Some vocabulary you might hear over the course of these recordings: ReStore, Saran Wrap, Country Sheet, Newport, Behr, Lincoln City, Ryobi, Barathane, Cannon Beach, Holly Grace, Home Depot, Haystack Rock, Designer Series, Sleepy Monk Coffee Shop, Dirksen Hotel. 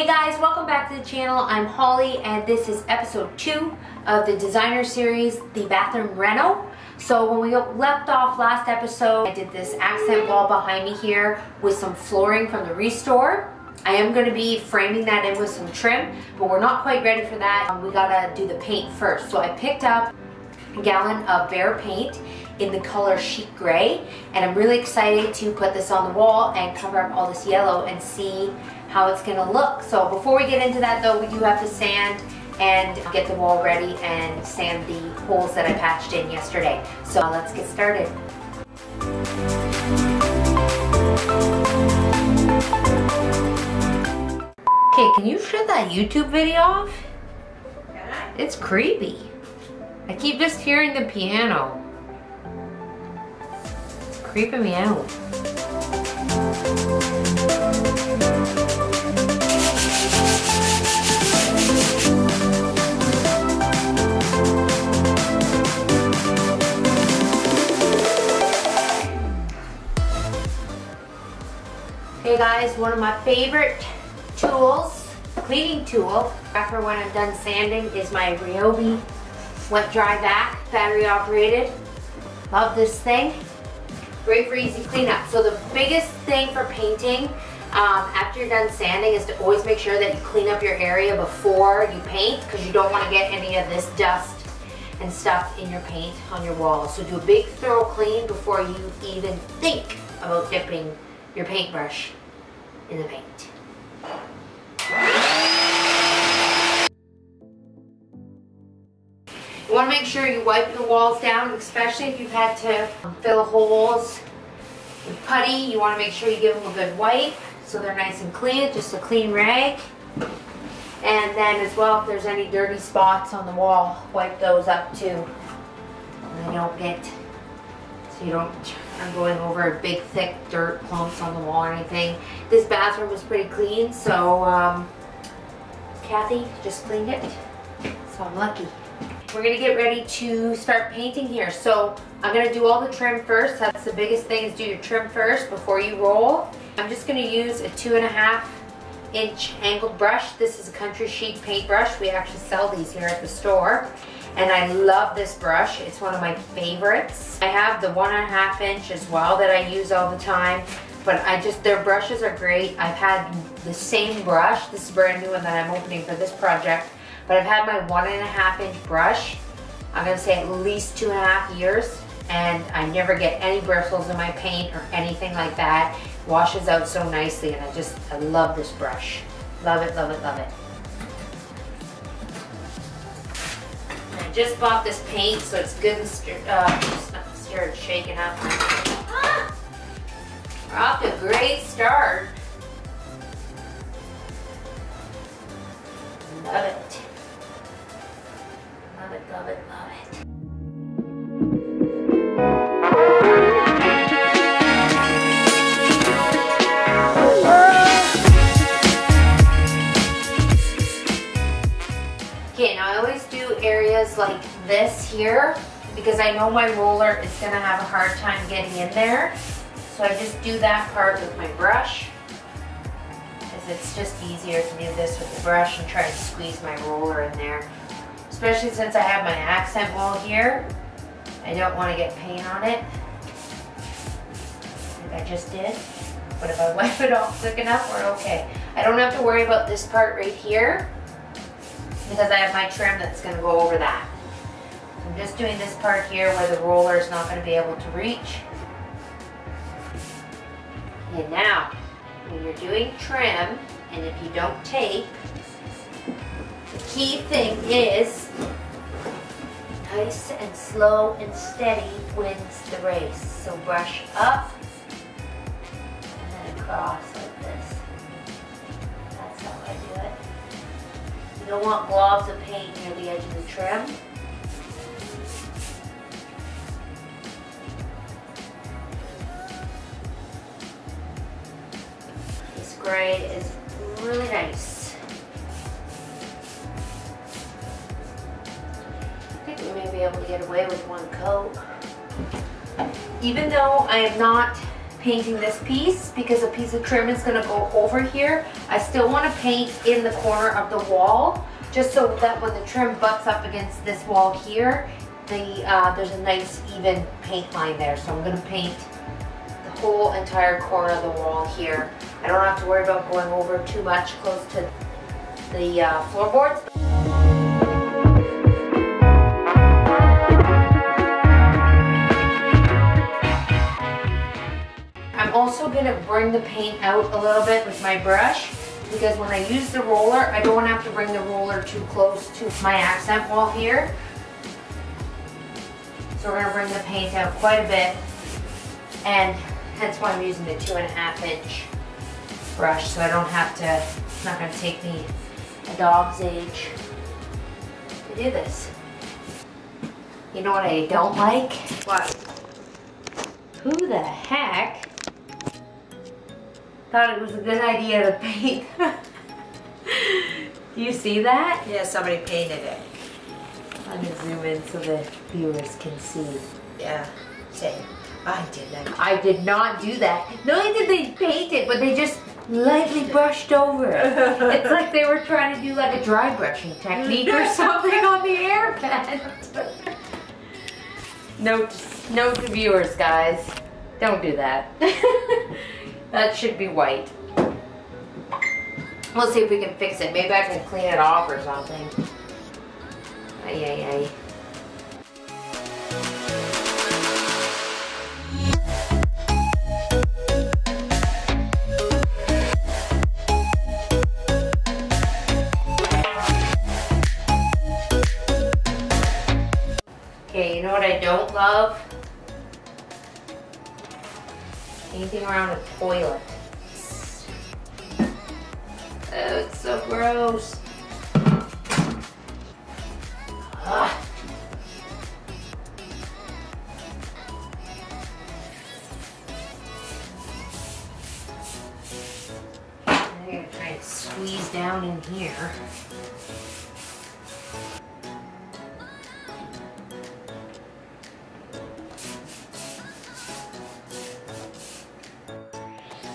Hey guys, welcome back to the channel. I'm Holly and this is episode 2 of the designer series, the bathroom reno. So when we left off last episode, I did this accent wall behind me here with some flooring from the ReStore. I am going to be framing that in with some trim, but we're not quite ready for that. We gotta do the paint first. So I picked up a gallon of Behr paint in the color Chic Gray, and I'm really excited to put this on the wall and cover up all this yellow and see how it's gonna look. So before we get into that though, we do have to sand and get the wall ready and sand the holes that I patched in yesterday. So let's get started. Okay, can you shut that YouTube video off? It's creepy. I keep just hearing the piano. It's creeping me out. Hey guys, one of my favorite tools, cleaning tool, after when I'm done sanding is my Ryobi wet dry vac, battery operated. Love this thing. Great for easy cleanup. So the biggest thing for painting after you're done sanding is to always make sure that you clean up your area before you paint, because you don't want to get any of this dust and stuff in your paint on your wall. So do a big thorough clean before you even think about dipping your paintbrush in the paint. You want to make sure you wipe your walls down, especially if you've had to fill holes with putty. You want to make sure you give them a good wipe so they're nice and clean, just a clean rag. And then as well, if there's any dirty spots on the wall, wipe those up too. And they don't get, so you don't are going over big thick dirt clumps on the wall or anything. This bathroom was pretty clean, so Kathy just cleaned it, so I'm lucky. We're gonna get ready to start painting here. So I'm gonna do all the trim first. That's the biggest thing, is do your trim first before you roll. I'm just gonna use a 2.5-inch angled brush. This is a Country Sheet paintbrush. We actually sell these here at the store. And I love this brush. It's one of my favorites. I have the 1.5-inch as well that I use all the time. But I just, their brushes are great. I've had the same brush. This is a brand new one that I'm opening for this project. But I've had my 1.5-inch brush, I'm gonna say at least 2.5 years, and I never get any bristles in my paint or anything like that. It washes out so nicely, and I love this brush. Love it, love it, love it. I just bought this paint, so it's good and shaken up. We're off to a great start. Love it. Love it, love it, love it. Okay, now I always do areas like this here because I know my roller is going to have a hard time getting in there. So I just do that part with my brush. It's just easier to do this with the brush and try to squeeze my roller in there. Especially since I have my accent wall here. I don't want to get paint on it, like I just did. But if I wipe it off quick enough, we're okay. I don't have to worry about this part right here because I have my trim that's going to go over that. So I'm just doing this part here where the roller is not going to be able to reach. And now, when you're doing trim, and if you don't tape, the key thing is nice and slow and steady wins the race. So brush up and then across like this. That's how I do it. You don't want globs of paint near the edge of the trim. Gray is really nice. I think we may be able to get away with one coat. Even though I am not painting this piece because a piece of trim is going to go over here. I still want to paint in the corner of the wall just so that when the trim butts up against this wall here, there's a nice even paint line there. So I'm going to paint the whole entire corner of the wall here. I don't have to worry about going over too much close to the floorboards. I'm also going to bring the paint out a little bit with my brush because when I use the roller, I don't want to have to bring the roller too close to my accent wall here. So we're going to bring the paint out quite a bit, and hence why I'm using the 2.5-inch brush, so I don't have to, it's not going to take me a dog's age to do this. You know what I don't like? What? Who the heck thought it was a good idea to paint? Do you see that? Yeah, somebody painted it. I'm going to zoom in so the viewers can see. Yeah, same. I didn't. I did not do that. Not only did they paint it, but they just lightly brushed over it. It's like they were trying to do like a dry brushing technique or something on the air pad. Note to viewers, guys. Don't do that. That should be white. We'll see if we can fix it. Maybe I can clean it off or something. Ay, ay, ay. Okay, you know what I don't love? Anything around a toilet. Oh, it's so gross. Ugh. I'm going to try to squeeze down in here.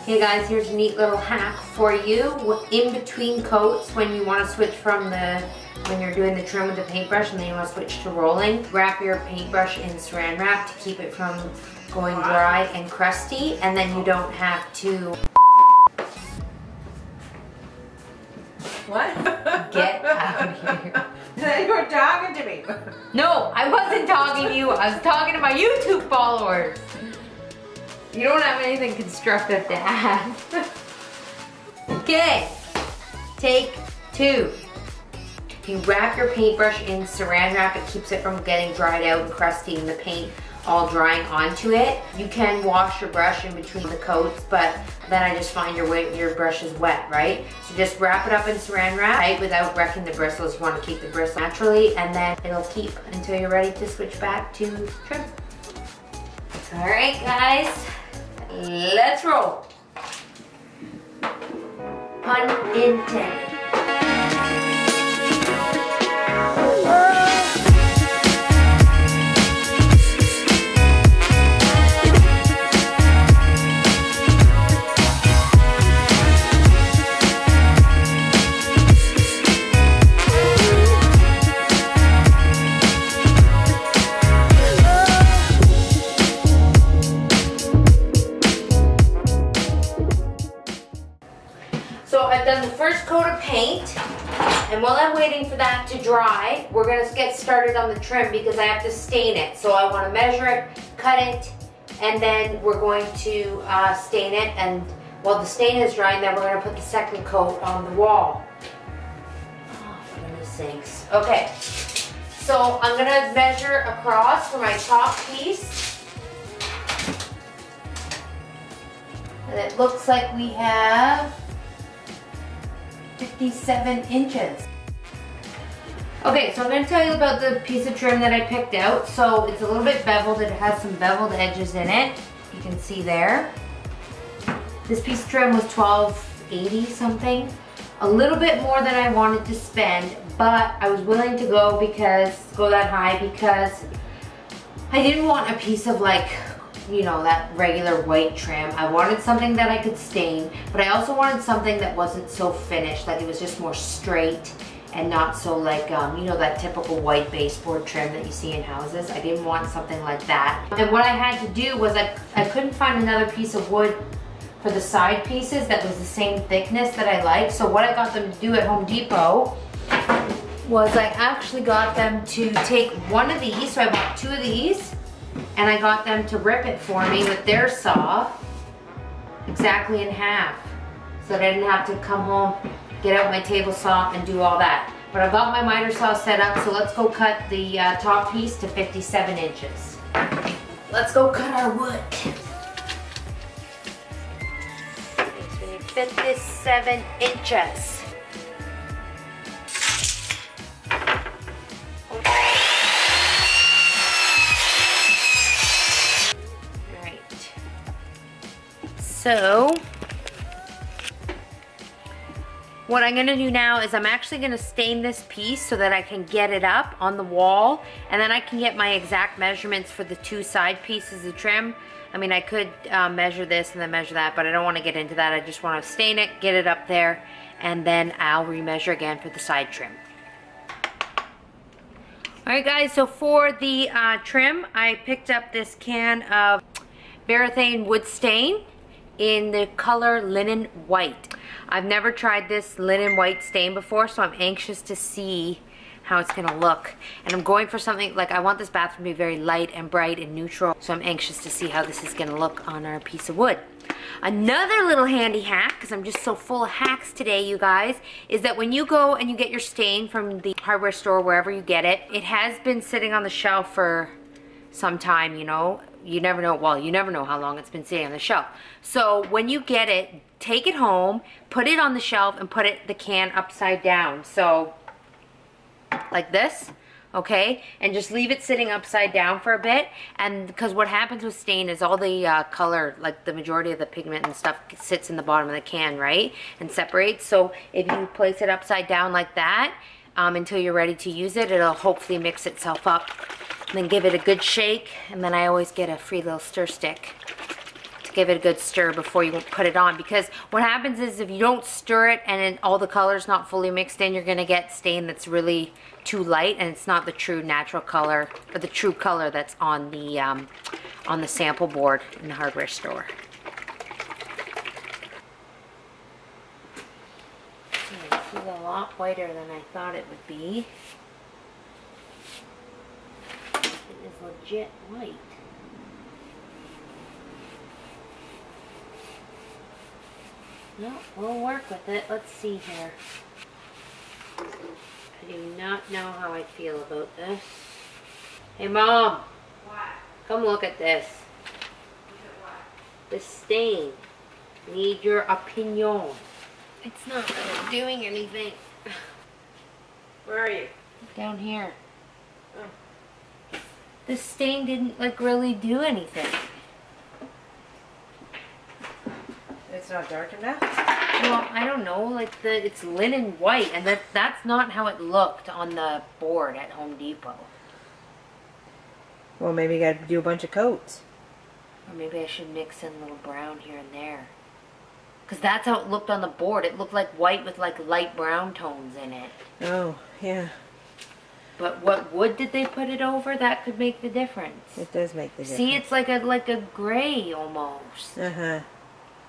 Hey guys, here's a neat little hack for you. In between coats, when you want to switch from when you're doing the trim with the paintbrush and then you want to switch to rolling, wrap your paintbrush in saran wrap to keep it from going dry and crusty, and then you don't have to what? Get out of here. You were talking to me. No, I wasn't talking to you. I was talking to my YouTube followers. You don't have anything constructive to add. Okay, take two. You wrap your paintbrush in saran wrap, it keeps it from getting dried out and crusty and the paint all drying onto it. You can wash your brush in between the coats, but then I just find your brush is wet, right? So just wrap it up in saran wrap, right, without wrecking the bristles. You want to keep the bristles naturally, and then it'll keep until you're ready to switch back to trim. All right, guys, let's roll. Pun intended. And while I'm waiting for that to dry, we're going to get started on the trim because I have to stain it. So I want to measure it, cut it, and then we're going to stain it. And while the stain is drying, then we're going to put the second coat on the wall. Oh, for goodness sakes. Okay, so I'm going to measure across for my top piece. And it looks like we have 57 inches. Okay, so I'm going to tell you about the piece of trim that I picked out. So it's a little bit beveled. It has some beveled edges in it. You can see there. This piece of trim was $12.80 something. A little bit more than I wanted to spend, but I was willing to go that high because I didn't want a piece of like you know, that regular white trim. I wanted something that I could stain, but I also wanted something that wasn't so finished, like it was just more straight and not so like, you know, that typical white baseboard trim that you see in houses. I didn't want something like that. And what I had to do was I couldn't find another piece of wood for the side pieces that was the same thickness that I like. So what I got them to do at Home Depot was I actually got them to take one of these, so I bought two of these, and I got them to rip it for me with their saw exactly in half, so that I didn't have to come home, get out my table saw and do all that. But I've got my miter saw set up, so let's go cut the top piece to 57 inches. Let's go cut our wood. 57 inches. So, what I'm gonna do now is I'm actually gonna stain this piece so that I can get it up on the wall, and then I can get my exact measurements for the two side pieces of trim. I mean, I could measure this and then measure that, but I don't wanna get into that. I just wanna stain it, get it up there, and then I'll remeasure again for the side trim. All right guys, so for the trim, I picked up this can of Barathane wood stain in the color linen white. I've never tried this linen white stain before, so I'm anxious to see how it's gonna look. And I'm going for something, like I want this bathroom to be very light and bright and neutral, so I'm anxious to see how this is gonna look on our piece of wood. Another little handy hack, because I'm just so full of hacks today, you guys, is that when you go and you get your stain from the hardware store, wherever you get it, it has been sitting on the shelf for some time, you know. You never know, well, you never know how long it's been sitting on the shelf. So when you get it, take it home, put it on the shelf, and put it, the can, upside down. So like this, okay? And just leave it sitting upside down for a bit. And because what happens with stain is all the color, like the majority of the pigment and stuff, sits in the bottom of the can, right? And separates. So if you place it upside down like that until you're ready to use it, it'll hopefully mix itself up. And then give it a good shake, and then I always get a free little stir stick to give it a good stir before you put it on, because what happens is if you don't stir it and then all the color's not fully mixed in, you're gonna get stain that's really too light, and it's not the true natural color or the true color that's on the sample board in the hardware store. This is a lot whiter than I thought it would be. Is legit white. No, we'll work with it. Let's see here. I do not know how I feel about this. Hey, Mom. What? Come look at this. Look at what? The stain. Need your opinion. It's not really doing anything. Where are you? Down here. Oh. The stain didn't like really do anything. It's not dark enough? Well, I don't know, like it's linen white, and that's not how it looked on the board at Home Depot. Well, maybe you gotta do a bunch of coats. Or maybe I should mix in a little brown here and there. Because that's how it looked on the board. It looked like white with like light brown tones in it. Oh, yeah. But what wood did they put it over? That could make the difference. It does make the difference. See, it's like a gray almost. Uh-huh.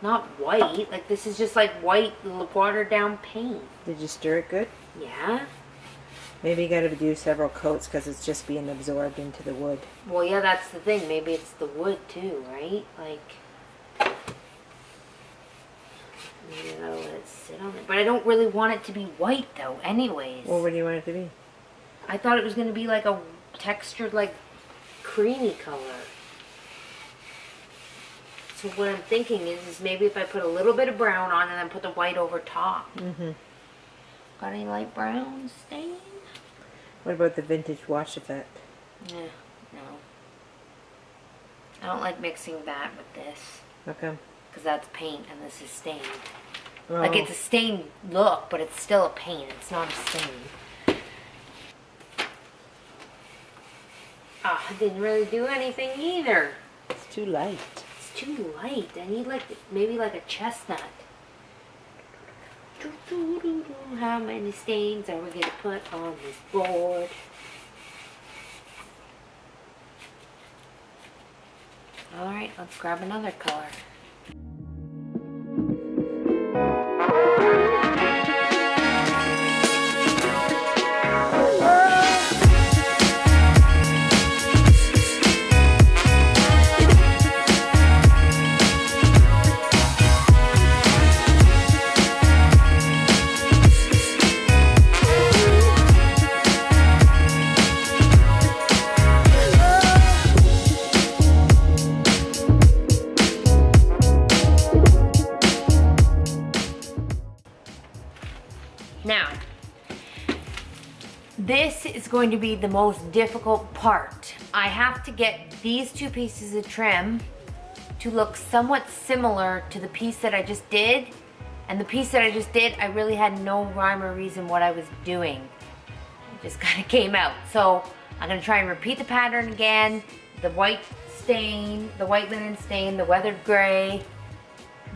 Not white. Like this is just like white watered down paint. Did you stir it good? Yeah. Maybe you got to do several coats because it's just being absorbed into the wood. Well, yeah, that's the thing. Maybe it's the wood too, right? Like, maybe I'll let it sit on it. But I don't really want it to be white though, anyways. Well, what do you want it to be? I thought it was going to be like a textured, like, creamy color. So what I'm thinking is maybe if I put a little bit of brown on and then put the white over top. Mm-hmm. Got any light brown stain? What about the vintage wash effect? Yeah, no. I don't like mixing that with this. Okay. Because that's paint and this is stain. Oh. Like, it's a stained look, but it's still a paint. It's not a stain. Oh, it didn't really do anything either. It's too light. It's too light. I need like maybe like a chestnut. How many stains are we going to put on this board? Alright, let's grab another color. This is going to be the most difficult part. I have to get these two pieces of trim to look somewhat similar to the piece that I just did. And the piece that I just did, I really had no rhyme or reason what I was doing. It just kind of came out. So I'm gonna try and repeat the pattern again. The white stain, the white linen stain, the weathered gray,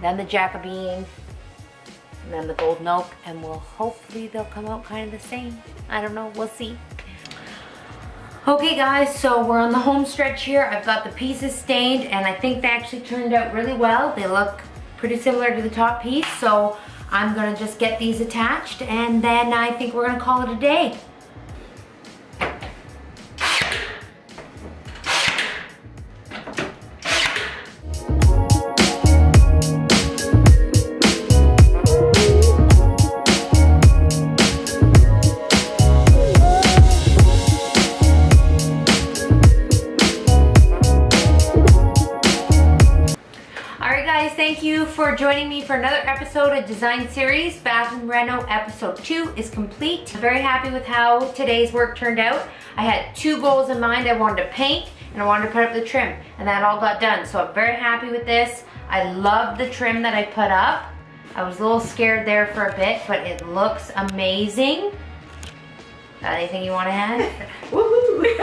then the Jacobine, and then the golden oak, and we'll hopefully they'll come out kind of the same. I don't know, we'll see. Okay guys, so we're on the home stretch here. I've got the pieces stained and I think they actually turned out really well. They look pretty similar to the top piece, so I'm gonna just get these attached and then I think we're gonna call it a day. Thank you for joining me for another episode of Design Series. Bathroom Reno episode 2 is complete. I'm very happy with how today's work turned out. I had two goals in mind. I wanted to paint and I wanted to put up the trim, and that all got done. So I'm very happy with this. I love the trim that I put up. I was a little scared there for a bit, but it looks amazing. Got anything you want to add? Woohoo!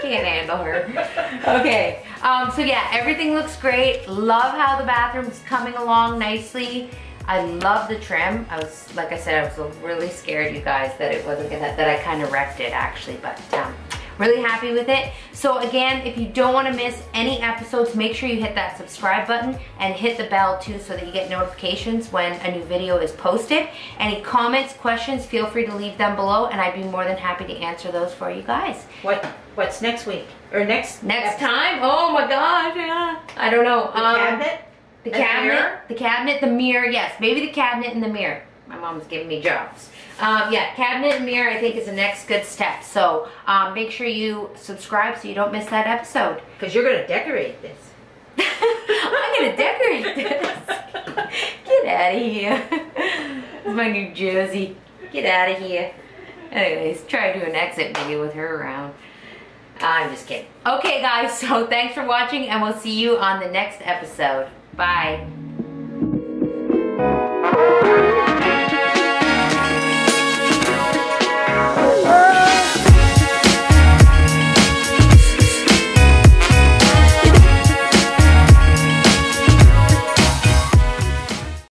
Can't handle her. Okay, so yeah, everything looks great. Love how the bathroom's coming along nicely. I love the trim. I was, like I said, I was really scared, you guys, that it wasn't gonna, that I kind of wrecked it actually, but really happy with it. So again, if you don't want to miss any episodes, make sure you hit that subscribe button and hit the bell too so that you get notifications when a new video is posted. Any comments, questions, feel free to leave them below and I'd be more than happy to answer those for you guys. What's next week? Or next time? Oh my gosh, yeah. I don't know. The cabinet? The cabinet, mirror? The cabinet, the mirror, yes. Maybe the cabinet and the mirror. My mom's giving me jobs. Yeah, cabinet and mirror I think is the next good step. So make sure you subscribe so you don't miss that episode. Because you're going to decorate this. I'm going to decorate this. Get out of here. It's my new jersey. Get out of here. Anyways, try to do an exit maybe with her around. I'm just kidding. Okay guys, so thanks for watching and we'll see you on the next episode. Bye.